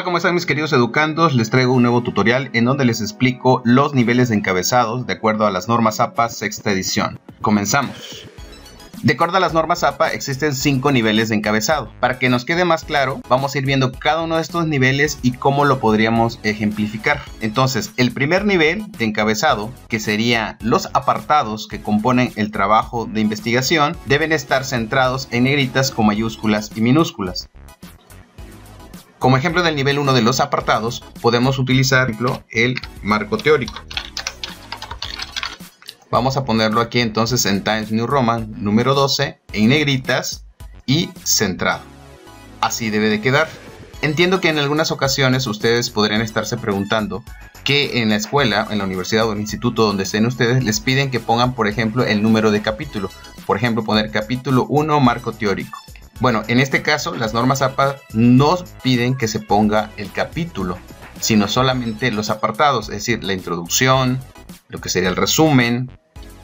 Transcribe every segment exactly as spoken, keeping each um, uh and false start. Hola, ¿cómo están mis queridos educandos? Les traigo un nuevo tutorial en donde les explico los niveles de encabezados de acuerdo a las normas A P A sexta edición. Comenzamos. De acuerdo a las normas A P A existen cinco niveles de encabezado. Para que nos quede más claro, vamos a ir viendo cada uno de estos niveles y cómo lo podríamos ejemplificar. Entonces, el primer nivel de encabezado, que sería los apartados que componen el trabajo de investigación, deben estar centrados en negritas con mayúsculas y minúsculas. Como ejemplo del nivel uno de los apartados, podemos utilizar, por ejemplo, el marco teórico. Vamos a ponerlo aquí entonces en Times New Roman, número doce, en negritas y centrado. Así debe de quedar. Entiendo que en algunas ocasiones ustedes podrían estarse preguntando que en la escuela, en la universidad o en el instituto donde estén ustedes, les piden que pongan, por ejemplo, el número de capítulo. Por ejemplo, poner capítulo uno, marco teórico. Bueno, en este caso, las normas A P A nos piden que se ponga el capítulo, sino solamente los apartados, es decir, la introducción, lo que sería el resumen,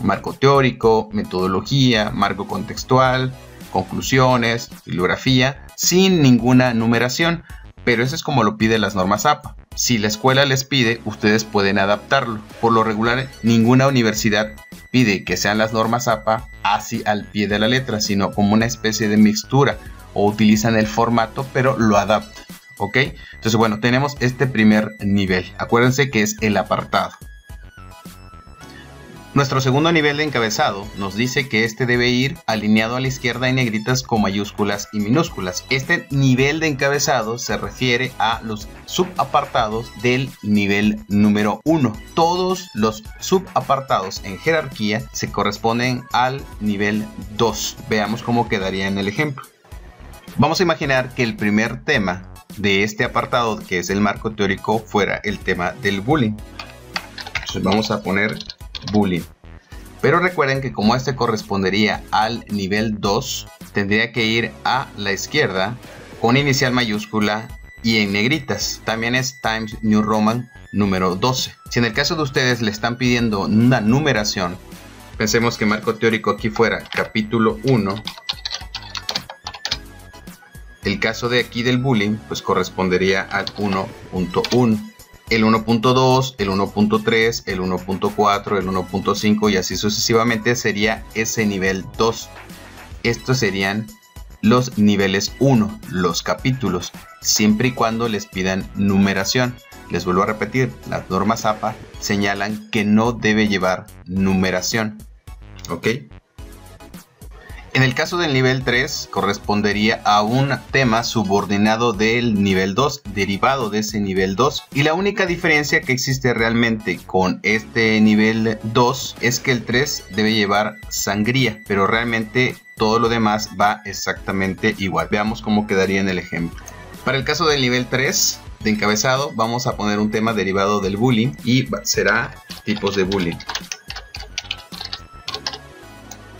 marco teórico, metodología, marco contextual, conclusiones, bibliografía, sin ninguna numeración. Pero eso es como lo piden las normas A P A. Si la escuela les pide, ustedes pueden adaptarlo. Por lo regular, ninguna universidad pide que sean las normas A P A así al pie de la letra, sino como una especie de mixtura, o utilizan el formato pero lo adaptan, ¿ok? Entonces, bueno, tenemos este primer nivel. Acuérdense que es el apartado. Nuestro segundo nivel de encabezado nos dice que este debe ir alineado a la izquierda en negritas con mayúsculas y minúsculas. Este nivel de encabezado se refiere a los subapartados del nivel número uno. Todos los subapartados en jerarquía se corresponden al nivel dos. Veamos cómo quedaría en el ejemplo. Vamos a imaginar que el primer tema de este apartado, que es el marco teórico, fuera el tema del bullying. Entonces vamos a poner bullying. Pero recuerden que como este correspondería al nivel dos, tendría que ir a la izquierda con inicial mayúscula y en negritas. También es Times New Roman número doce. Si en el caso de ustedes le están pidiendo una numeración, pensemos que marco teórico aquí fuera capítulo uno. El caso de aquí del bullying pues correspondería al uno punto uno. El uno punto dos, el uno punto tres, el uno punto cuatro, el uno punto cinco y así sucesivamente sería ese nivel dos. Estos serían los niveles uno, los capítulos, siempre y cuando les pidan numeración. Les vuelvo a repetir, las normas A P A señalan que no debe llevar numeración, ¿ok? En el caso del nivel tres, correspondería a un tema subordinado del nivel dos, derivado de ese nivel dos. Y la única diferencia que existe realmente con este nivel dos es que el tres debe llevar sangría, pero realmente todo lo demás va exactamente igual. Veamos cómo quedaría en el ejemplo. Para el caso del nivel tres de encabezado, vamos a poner un tema derivado del bullying y será tipos de bullying.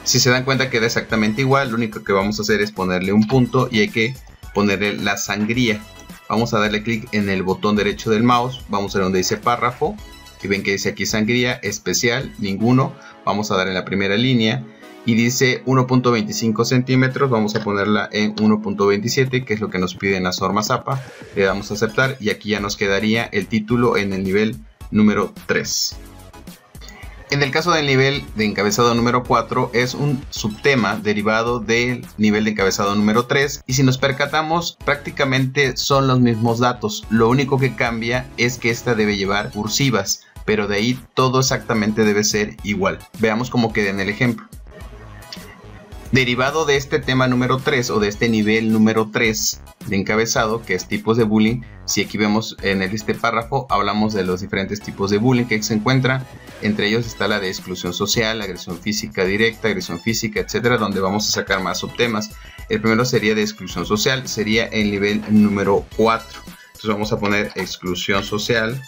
Si se dan cuenta queda exactamente igual, lo único que vamos a hacer es ponerle un punto y hay que ponerle la sangría. Vamos a darle clic en el botón derecho del mouse, vamos a ver donde dice párrafo y ven que dice aquí sangría, especial, ninguno. Vamos a dar en la primera línea y dice uno punto veinticinco centímetros, vamos a ponerla en uno punto veintisiete, que es lo que nos piden las normas A P A. Le damos a aceptar y aquí ya nos quedaría el título en el nivel número tres. En el caso del nivel de encabezado número cuatro es un subtema derivado del nivel de encabezado número tres y si nos percatamos prácticamente son los mismos datos, lo único que cambia es que esta debe llevar cursivas, pero de ahí todo exactamente debe ser igual. Veamos cómo queda en el ejemplo. Derivado de este tema número tres o de este nivel número tres de encabezado, que es tipos de bullying, si aquí vemos en este párrafo hablamos de los diferentes tipos de bullying que se encuentran, entre ellos está la de exclusión social, agresión física directa, agresión física, etcétera, donde vamos a sacar más subtemas. El primero sería de exclusión social, sería el nivel número cuatro. Entonces vamos a poner exclusión social.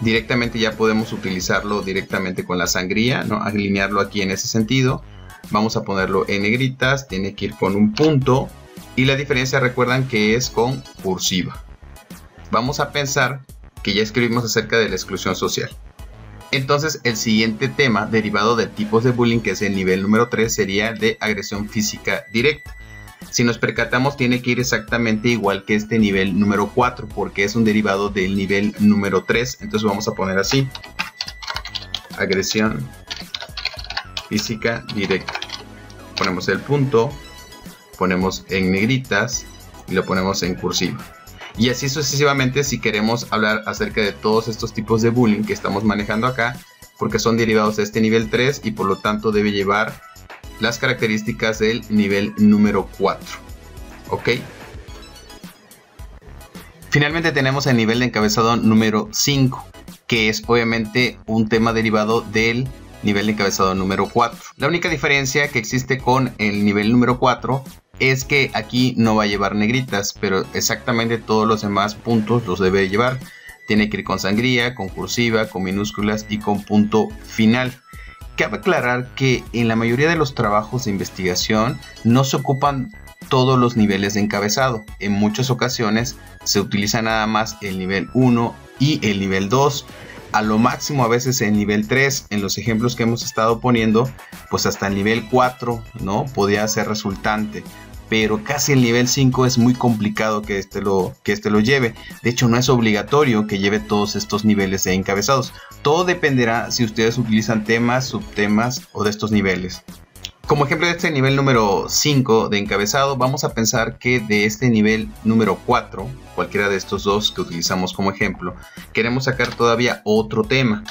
Directamente ya podemos utilizarlo directamente con la sangría, ¿no? Alinearlo aquí en ese sentido. Vamos a ponerlo en negritas, tiene que ir con un punto. Y la diferencia recuerdan que es con cursiva. Vamos a pensar que ya escribimos acerca de la exclusión social. Entonces el siguiente tema derivado de tipos de bullying, que es el nivel número tres, sería de agresión física directa. si nos percatamos, tiene que ir exactamente igual que este nivel número cuatro, porque es un derivado del nivel número tres. Entonces vamos a poner así: agresión física directa. Ponemos el punto, ponemos en negritas y lo ponemos en cursiva. Y así sucesivamente si queremos hablar acerca de todos estos tipos de bullying que estamos manejando acá, porque son derivados de este nivel tres y por lo tanto debe llevar las características del nivel número cuatro. Ok. Finalmente tenemos el nivel de encabezado número cinco, que es obviamente un tema derivado del nivel de encabezado número cuatro. La única diferencia que existe con el nivel número cuatro es que aquí no va a llevar negritas, pero exactamente todos los demás puntos los debe llevar. Tiene que ir con sangría, con cursiva, con minúsculas y con punto final. Cabe aclarar que en la mayoría de los trabajos de investigación no se ocupan todos los niveles de encabezado. En muchas ocasiones se utiliza nada más el nivel uno y el nivel dos. A lo máximo a veces el nivel tres. En los ejemplos que hemos estado poniendo, pues hasta el nivel cuatro, ¿no?, podía ser resultante. Pero casi el nivel cinco es muy complicado que este, lo, que este lo lleve. De hecho, no es obligatorio que lleve todos estos niveles de encabezados. Todo dependerá si ustedes utilizan temas, subtemas o de estos niveles. Como ejemplo de este nivel número cinco de encabezado, vamos a pensar que de este nivel número cuatro, cualquiera de estos dos que utilizamos como ejemplo, queremos sacar todavía otro tema.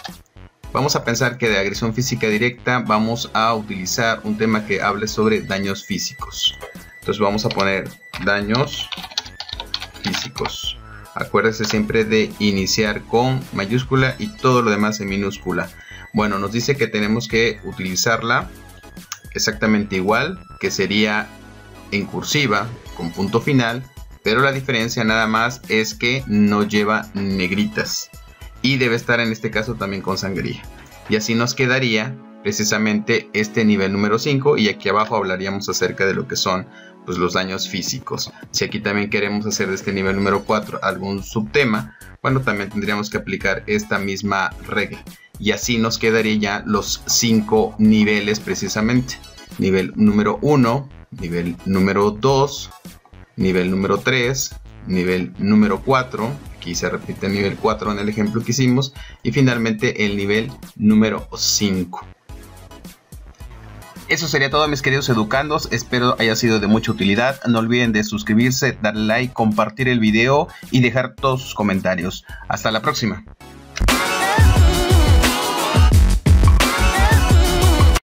Vamos a pensar que de agresión física directa vamos a utilizar un tema que hable sobre daños físicos. Entonces vamos a poner daños físicos. Acuérdese siempre de iniciar con mayúscula y todo lo demás en minúscula. Bueno, nos dice que tenemos que utilizarla exactamente igual, que sería en cursiva con punto final, pero la diferencia nada más es que no lleva negritas y debe estar en este caso también con sangría. Y así nos quedaría precisamente este nivel número cinco, y aquí abajo hablaríamos acerca de lo que son, pues, los daños físicos. Si aquí también queremos hacer de este nivel número cuatro algún subtema, bueno, también tendríamos que aplicar esta misma regla, y así nos quedaría ya los cinco niveles precisamente: nivel número uno, nivel número dos, nivel número tres, nivel número cuatro, aquí se repite el nivel cuatro en el ejemplo que hicimos, y finalmente el nivel número cinco. Eso sería todo, mis queridos educandos. Espero haya sido de mucha utilidad. No olviden de suscribirse, darle like, compartir el video y dejar todos sus comentarios. Hasta la próxima.